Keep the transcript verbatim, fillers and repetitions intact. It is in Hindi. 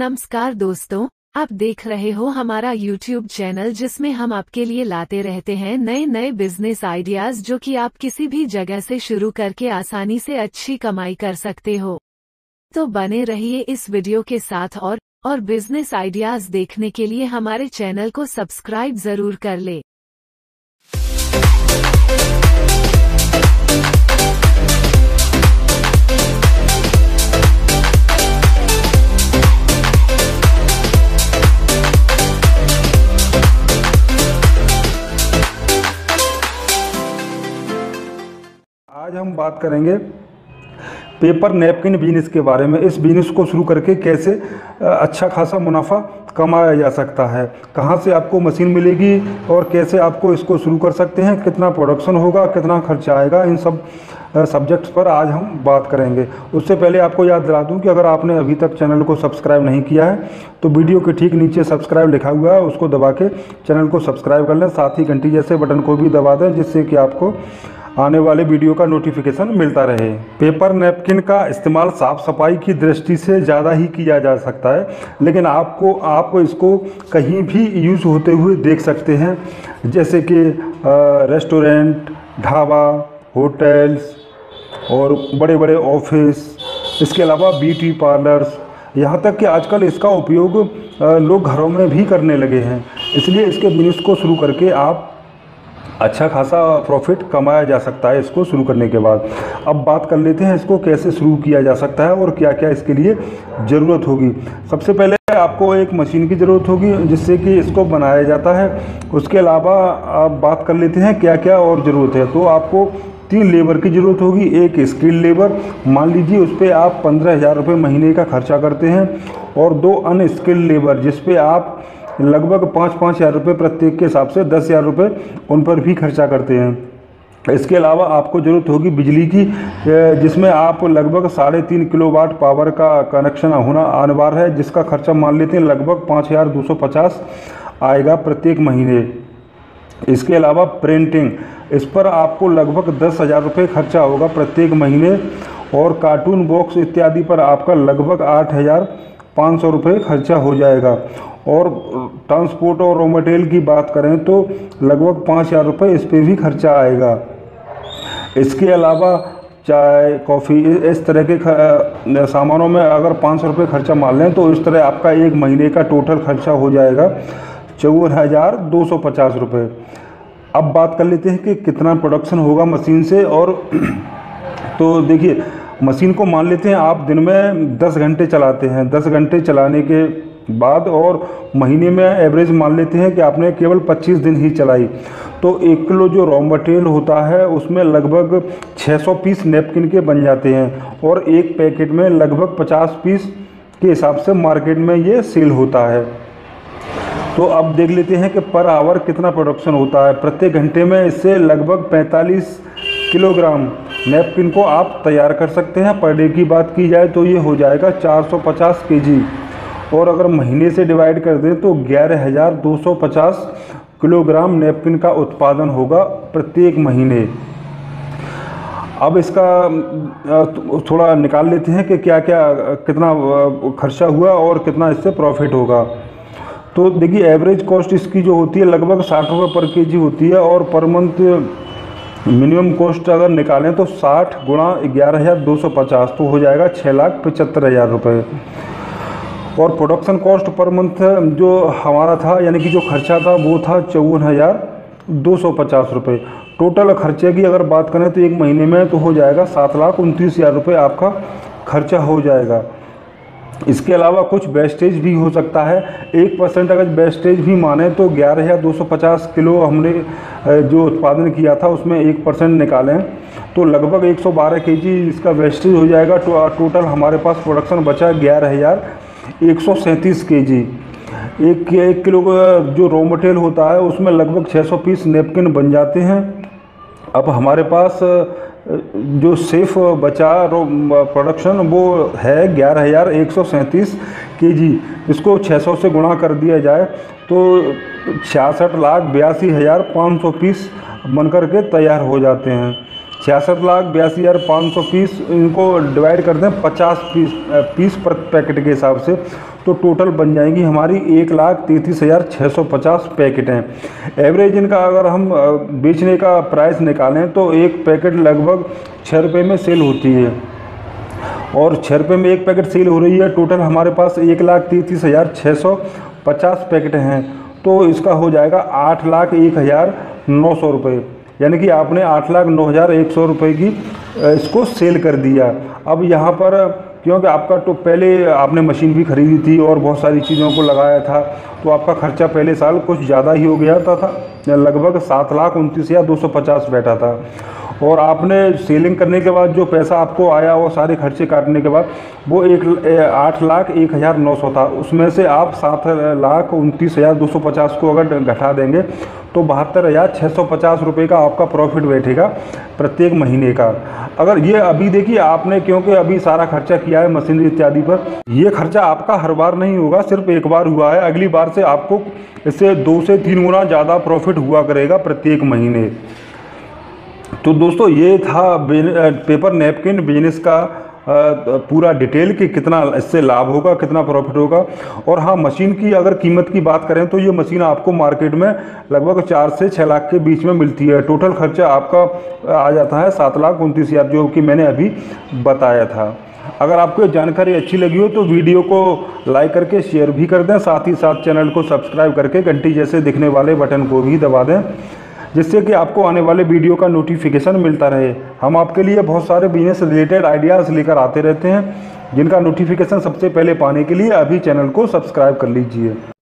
नमस्कार दोस्तों, आप देख रहे हो हमारा YouTube चैनल जिसमें हम आपके लिए लाते रहते हैं नए नए बिजनेस आइडियाज जो कि आप किसी भी जगह से शुरू करके आसानी से अच्छी कमाई कर सकते हो। तो बने रहिए इस वीडियो के साथ और और बिजनेस आइडियाज देखने के लिए हमारे चैनल को सब्सक्राइब जरूर कर ले। आज हम बात करेंगे पेपर नैपकिन बिजनेस के बारे में। इस बिजनेस को शुरू करके कैसे अच्छा खासा मुनाफा कमाया जा सकता है, कहाँ से आपको मशीन मिलेगी और कैसे आपको इसको शुरू कर सकते हैं, कितना प्रोडक्शन होगा, कितना खर्चा आएगा, इन सब सब्जेक्ट्स पर आज हम बात करेंगे। उससे पहले आपको याद दिला दूं कि अगर आपने अभी तक चैनल को सब्सक्राइब नहीं किया है तो वीडियो के ठीक नीचे सब्सक्राइब लिखा हुआ है, उसको दबा के चैनल को सब्सक्राइब कर लें। साथ ही घंटी जैसे बटन को भी दबा दें जिससे कि आपको आने वाले वीडियो का नोटिफिकेशन मिलता रहे। पेपर नैपकिन का इस्तेमाल साफ़ सफाई की दृष्टि से ज़्यादा ही किया जा सकता है, लेकिन आपको आप इसको कहीं भी यूज़ होते हुए देख सकते हैं, जैसे कि रेस्टोरेंट, ढाबा, होटल्स और बड़े बड़े ऑफिस, इसके अलावा ब्यूटी पार्लर्स, यहाँ तक कि आजकल इसका उपयोग लोग घरों में भी करने लगे हैं। इसलिए इसके बिजनेस को शुरू करके आप अच्छा खासा प्रॉफिट कमाया जा सकता है इसको शुरू करने के बाद। अब बात कर लेते हैं इसको कैसे शुरू किया जा सकता है और क्या क्या इसके लिए ज़रूरत होगी। सबसे पहले आपको एक मशीन की ज़रूरत होगी जिससे कि इसको बनाया जाता है। उसके अलावा आप बात कर लेते हैं क्या क्या और ज़रूरत है। तो आपको तीन लेबर की ज़रूरत होगी। एक स्किल्ड लेबर, मान लीजिए उस पर आप पंद्रह हज़ार रुपये महीने का खर्चा करते हैं, और दो अनस्किल्ड लेबर जिस पर आप लगभग पाँच पाँच हज़ार रुपये प्रत्येक के हिसाब से दस हज़ार रुपये उन पर भी खर्चा करते हैं। इसके अलावा आपको ज़रूरत होगी बिजली की, जिसमें आप लगभग साढ़े तीन किलो वाट पावर का कनेक्शन होना अनिवार्य है, जिसका खर्चा मान लेते हैं लगभग पाँच हज़ार दो सौ पचास आएगा प्रत्येक महीने। इसके अलावा प्रिंटिंग, इस पर आपको लगभग दस हज़ार रुपये खर्चा होगा प्रत्येक महीने, और कार्टून बॉक्स इत्यादि पर आपका लगभग आठ हज़ार पाँच सौ रुपये खर्चा हो जाएगा। और ट्रांसपोर्ट और रॉ मटेरियल की बात करें तो लगभग पाँच हज़ार रुपये इस पर भी खर्चा आएगा। इसके अलावा चाय, कॉफ़ी, इस तरह के सामानों में अगर पाँच सौ रुपये खर्चा मान लें तो इस तरह आपका एक महीने का टोटल खर्चा हो जाएगा चौवन हज़ार दो सौ पचास रुपये। अब बात कर लेते हैं कि कितना प्रोडक्शन होगा मशीन से। और तो देखिए, मशीन को मान लेते हैं आप दिन में दस घंटे चलाते हैं। दस घंटे चलाने के बाद और महीने में एवरेज मान लेते हैं कि आपने केवल पच्चीस दिन ही चलाई, तो एक किलो जो रॉ मटेरियल होता है उसमें लगभग छह सौ पीस नैपकिन के बन जाते हैं, और एक पैकेट में लगभग पचास पीस के हिसाब से मार्केट में ये सेल होता है। तो अब देख लेते हैं कि पर आवर कितना प्रोडक्शन होता है। प्रत्येक घंटे में इससे लगभग पैंतालीस किलोग्राम नैपकिन को आप तैयार कर सकते हैं। पर डे की बात की जाए तो ये हो जाएगा चार सौ पचास केजी, और अगर महीने से डिवाइड कर दें तो ग्यारह हज़ार दो सौ पचास किलोग्राम नैपकिन का उत्पादन होगा प्रत्येक महीने। अब इसका थोड़ा निकाल लेते हैं कि क्या क्या कितना खर्चा हुआ और कितना इससे प्रॉफिट होगा। तो देखिए, एवरेज कॉस्ट इसकी जो होती है लगभग साठ रुपये पर केजी होती है, और पर मंथ मिनिमम कॉस्ट अगर निकालें तो साठ गुणा ग्यारह हज़ार दो सौ पचास तो हो जाएगा छः लाख पचहत्तर हज़ार रुपये। और प्रोडक्शन कॉस्ट पर मंथ जो हमारा था, यानी कि जो खर्चा था, वो था चौवन हज़ार दो सौ पचास रुपये। टोटल खर्चे की अगर बात करें तो एक महीने में तो हो जाएगा सात लाख उनतीस हज़ार रुपये आपका खर्चा हो जाएगा। इसके अलावा कुछ वेस्टेज भी हो सकता है। एक परसेंट अगर वेस्टेज भी माने तो ग्यारह हज़ार दो सौ पचास किलो हमने जो उत्पादन किया था उसमें एक परसेंट निकालें तो लगभग एक सौ बारह के जी इसका वेस्टेज हो जाएगा। टो, टोटल हमारे पास प्रोडक्शन बचा ग्यारह हज़ार एक सौ सैंतीस के जी। एक, एक किलो जो रॉ मटेरियल होता है उसमें लगभग छः सौ पीस नैपकिन बन जाते हैं। अब हमारे पास जो सिर्फ बचा प्रोडक्शन वो है ग्यारह हज़ार एक सौ सैंतीस के जी। इसको छह सौ से गुणा कर दिया जाए तो छियासठ लाख बयासी हज़ार पाँच सौ पीस बनकर के तैयार हो जाते हैं। छियासठ लाख बयासी हज़ार पाँच सौ पीस इनको डिवाइड करते हैं पचास पीस पीस पर पैकेट के हिसाब से, तो टोटल बन जाएंगी हमारी एक लाख तैंतीस हज़ार छः सौ पचास पैकेट हैं। एवरेज इनका अगर हम बेचने का प्राइस निकालें तो एक पैकेट लगभग छः रुपये में सेल होती है, और छः रुपये में एक पैकेट सेल हो रही है। टोटल हमारे पास एक लाख तैंतीस हज़ार छः सौ पचास पैकेट हैं, तो इसका हो जाएगा आठ लाख एक हज़ार नौ सौ रुपये, यानी कि आपने आठ लाख नौ हज़ार एक सौ रुपये की इसको सेल कर दिया। अब यहाँ पर क्योंकि आपका तो पहले आपने मशीन भी ख़रीदी थी और बहुत सारी चीज़ों को लगाया था, तो आपका खर्चा पहले साल कुछ ज़्यादा ही हो गया था, था। लगभग सात लाख उनतीस या दो सौ पचास बैठा था, और आपने सेलिंग करने के बाद जो पैसा आपको आया वो सारे खर्चे काटने के बाद वो एक आठ लाख एक हज़ार नौ सौ था, उसमें से आप सात लाख उनतीस हज़ार दो सौ पचास को अगर घटा देंगे तो बहत्तर हज़ार छः सौ पचास रुपये का आपका प्रॉफिट बैठेगा प्रत्येक महीने का। अगर ये अभी देखिए आपने क्योंकि अभी सारा खर्चा किया है मशीनरी इत्यादि पर, ये खर्चा आपका हर बार नहीं होगा, सिर्फ एक बार हुआ है, अगली बार से आपको इससे दो से तीन गुना ज़्यादा प्रॉफिट हुआ करेगा प्रत्येक महीने। तो दोस्तों ये था पेपर नैपकिन बिजनेस का पूरा डिटेल कि कितना इससे लाभ होगा, कितना प्रॉफिट होगा। और हाँ, मशीन की अगर कीमत की बात करें तो ये मशीन आपको मार्केट में लगभग चार से छः लाख के बीच में मिलती है। टोटल खर्चा आपका आ जाता है सात लाख उनतीस हज़ार जो कि मैंने अभी बताया था। अगर आपको जानकारी अच्छी लगी हो तो वीडियो को लाइक करके शेयर भी कर दें, साथ ही साथ चैनल को सब्सक्राइब करके घंटी जैसे दिखने वाले बटन को भी दबा दें, जिससे कि आपको आने वाले वीडियो का नोटिफिकेशन मिलता रहे। हम आपके लिए बहुत सारे बिजनेस रिलेटेड आइडियाज़ लेकर आते रहते हैं, जिनका नोटिफिकेशन सबसे पहले पाने के लिए अभी चैनल को सब्सक्राइब कर लीजिए।